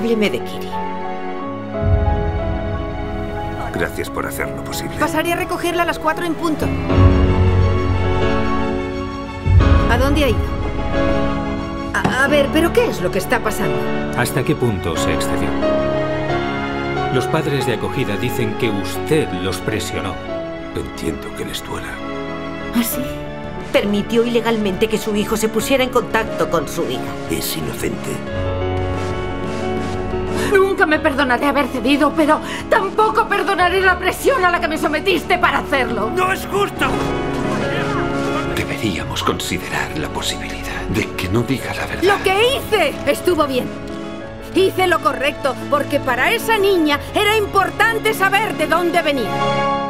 Hábleme de Kiri. Gracias por hacerlo posible. Pasaré a recogerla a las 4 en punto. ¿A dónde ha ido? A ver, ¿pero qué es lo que está pasando? ¿Hasta qué punto se excedió? Los padres de acogida dicen que usted los presionó. Entiendo que les duela. ¿Ah, sí? Permitió ilegalmente que su hijo se pusiera en contacto con su hija. Es inocente. Nunca me perdonaré haber cedido, pero tampoco perdonaré la presión a la que me sometiste para hacerlo. ¡No es justo! Deberíamos considerar la posibilidad de que no diga la verdad. ¡Lo que hice estuvo bien! Hice lo correcto, porque para esa niña era importante saber de dónde venía.